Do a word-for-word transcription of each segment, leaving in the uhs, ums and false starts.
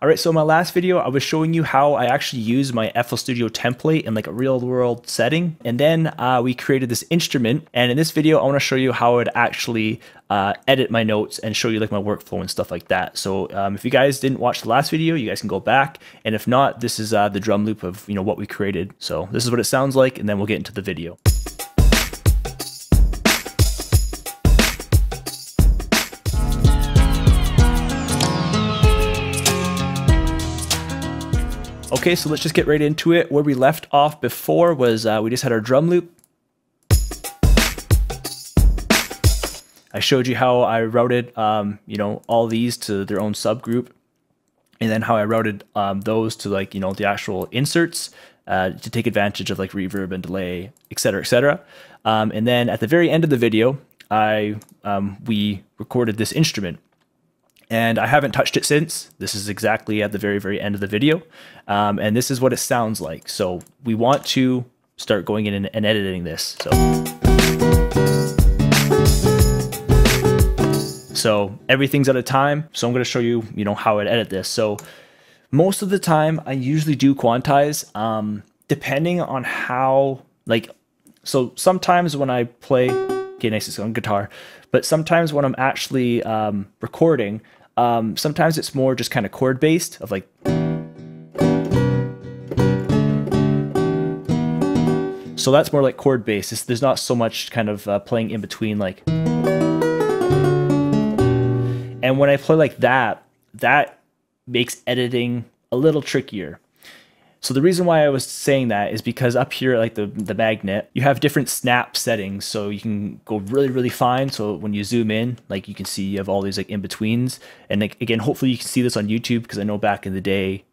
All right, so in my last video, I was showing you how I actually use my F L Studio template in like a real world setting. And then uh, we created this instrument. And in this video, I wanna show you how I'd actually uh, edit my notes and show you like my workflow and stuff like that. So um, if you guys didn't watch the last video, you guys can go back. And if not, this is uh, the drum loop of, you know, what we created. So this is what it sounds like, and then we'll get into the video. Okay, so let's just get right into it. Where we left off before was uh, we just had our drum loop. I showed you how I routed, um, you know, all these to their own subgroup, and then how I routed um, those to like, you know, the actual inserts uh, to take advantage of like reverb and delay, et cetera, et cetera. Um, and then at the very end of the video, I um, we recorded this instrument. And I haven't touched it since. This is exactly at the very, very end of the video. Um, and this is what it sounds like. So we want to start going in and, and editing this. So. so everything's at a time. So I'm gonna show you, you know, how I'd edit this. So most of the time I usually do quantize, um, depending on how, like, so sometimes when I play, okay, nice, it's on guitar, but sometimes when I'm actually um, recording, Um, sometimes it's more just kind of chord based of like, so that's more like chord based. It's, there's not so much kind of uh, playing in between, like, and when I play like that, that makes editing a little trickier. So the reason why I was saying that is because up here, like the, the magnet, you have different snap settings. So you can go really, really fine. So when you zoom in, like you can see you have all these like in-betweens. And like, again, hopefully you can see this on YouTube, because I know back in the day,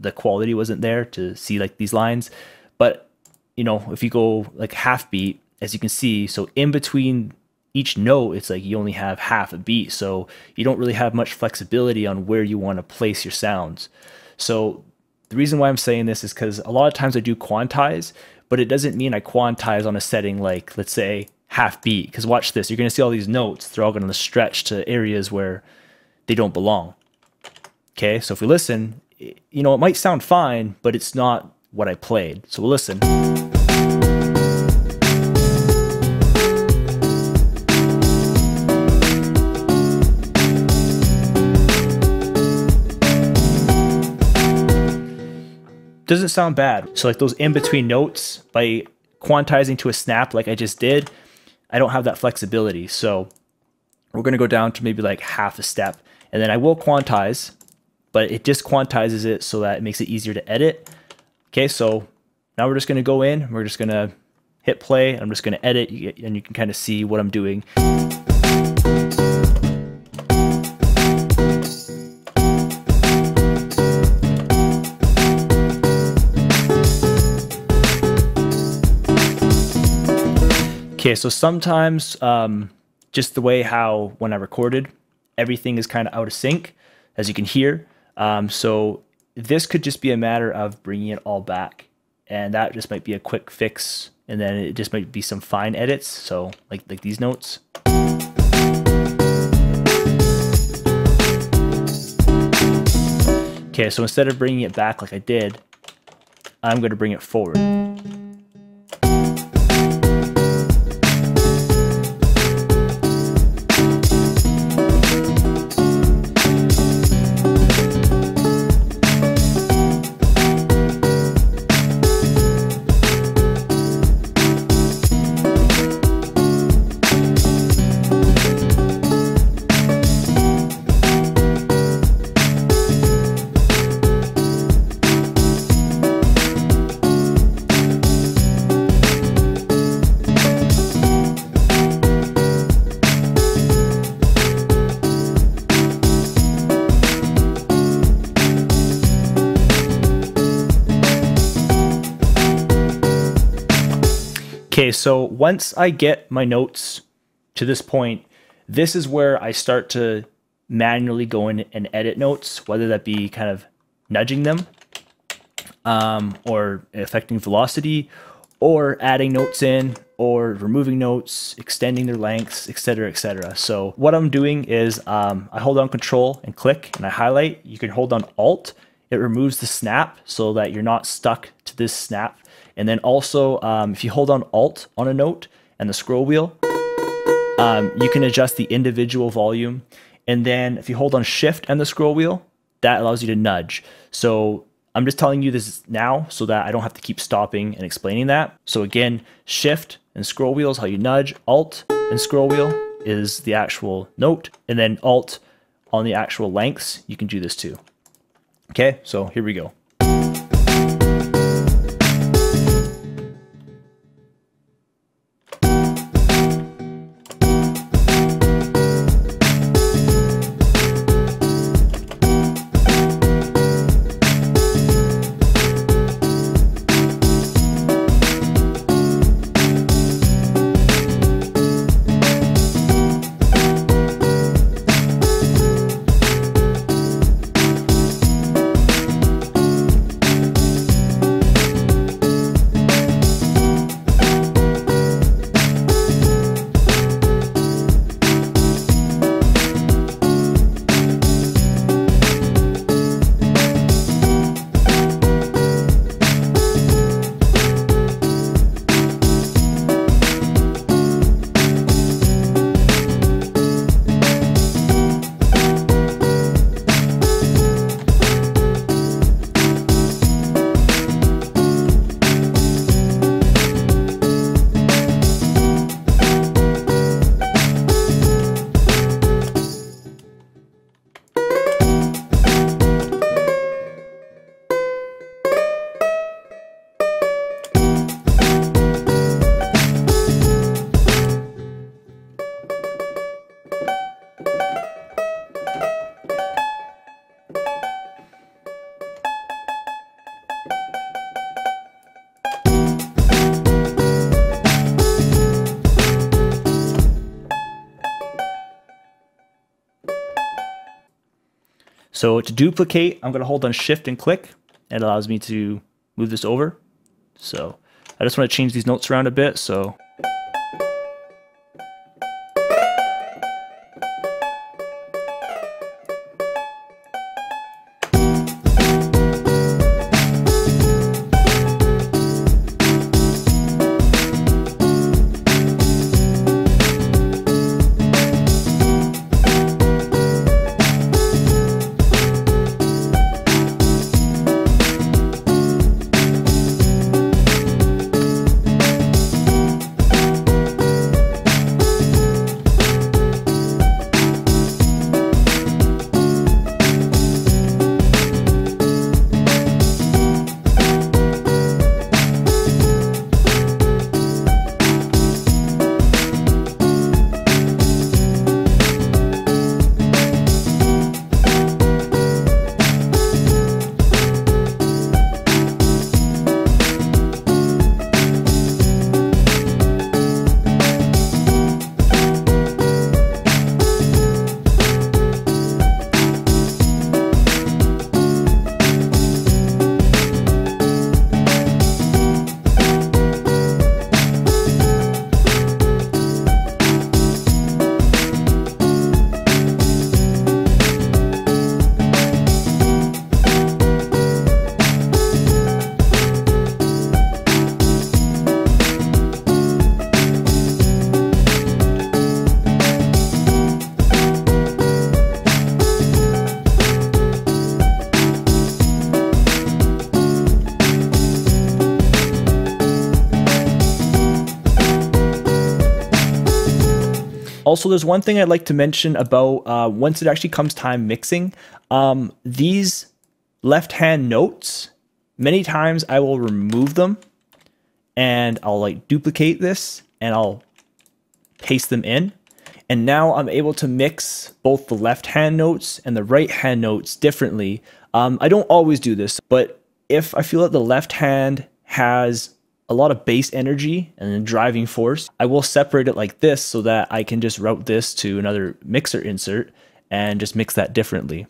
the quality wasn't there to see like these lines. But, you know, if you go like half beat, as you can see, so in between each note, it's like you only have half a beat. So you don't really have much flexibility on where you want to place your sounds. So the reason why I'm saying this is because a lot of times I do quantize, but it doesn't mean I quantize on a setting like, let's say, half beat. Because watch this, you're going to see all these notes. They're all going to stretch to areas where they don't belong. Okay, so if we listen, you know, it might sound fine, but it's not what I played. So we'll listen. Doesn't sound bad. So like those in-between notes, by quantizing to a snap like I just did, I don't have that flexibility. So we're gonna go down to maybe like half a step, and then I will quantize, but it just quantizes it so that it makes it easier to edit. Okay, so now we're just gonna go in, we're just gonna hit play, I'm just gonna edit, and you can kind of see what I'm doing. Okay, so sometimes um, just the way how when I recorded, everything is kind of out of sync, as you can hear. Um, so this could just be a matter of bringing it all back, and that just might be a quick fix, and then it just might be some fine edits. So like like these notes. Okay, so instead of bringing it back like I did, I'm going to bring it forward. Okay, so once I get my notes to this point, this is where I start to manually go in and edit notes, whether that be kind of nudging them um, or affecting velocity, or adding notes in, or removing notes, extending their lengths, et cetera, et cetera. So what I'm doing is um, I hold down Control and click, and I highlight. You can hold down Alt. It removes the snap so that you're not stuck to this snap. And then also, um, if you hold down Alt on a note and the scroll wheel, um, you can adjust the individual volume. And then if you hold on Shift and the scroll wheel, that allows you to nudge. So I'm just telling you this now so that I don't have to keep stopping and explaining that. So again, Shift and scroll wheel is how you nudge. Alt and scroll wheel is the actual note. And then Alt on the actual lengths, you can do this too. Okay, so here we go. So to duplicate, I'm going to hold on Shift and click. It allows me to move this over. So I just want to change these notes around a bit. So also, there's one thing I'd like to mention about uh, once it actually comes time mixing. Um, these left-hand notes, many times I will remove them and I'll like duplicate this and I'll paste them in. And now I'm able to mix both the left-hand notes and the right-hand notes differently. Um, I don't always do this, but if I feel that the left hand has a lot of bass energy and then driving force, I will separate it like this so that I can just route this to another mixer insert and just mix that differently.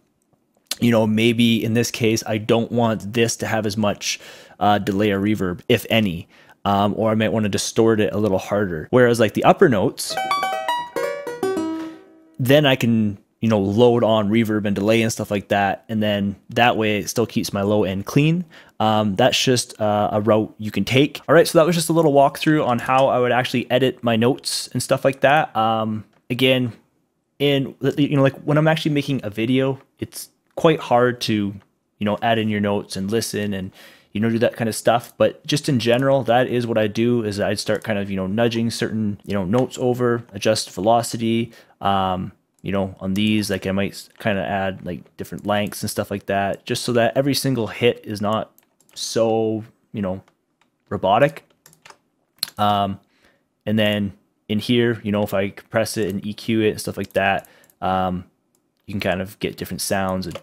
You know, maybe in this case, I don't want this to have as much uh, delay or reverb, if any. um, or I might want to distort it a little harder. Whereas like the upper notes, then I can, you know, load on reverb and delay and stuff like that. And then that way it still keeps my low end clean. Um, that's just uh, a route you can take. All right, so that was just a little walkthrough on how I would actually edit my notes and stuff like that. Um, again, in, you know, like when I'm actually making a video, it's quite hard to, you know, add in your notes and listen and, you know, do that kind of stuff. But just in general, that is what I do, is I'd start kind of, you know, nudging certain, you know, notes over, adjust velocity, um, you know, on these, like I might kind of add like different lengths and stuff like that, just so that every single hit is not so, you know, robotic. Um, and then in here, you know, if I compress it and E Q it and stuff like that, um, you can kind of get different sounds and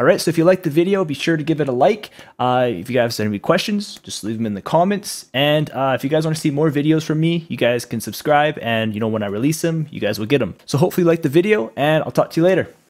Alright, so if you liked the video, be sure to give it a like. Uh, if you guys have any questions, just leave them in the comments. And uh, if you guys want to see more videos from me, you guys can subscribe. And you know, when I release them, you guys will get them. So hopefully you liked the video, and I'll talk to you later.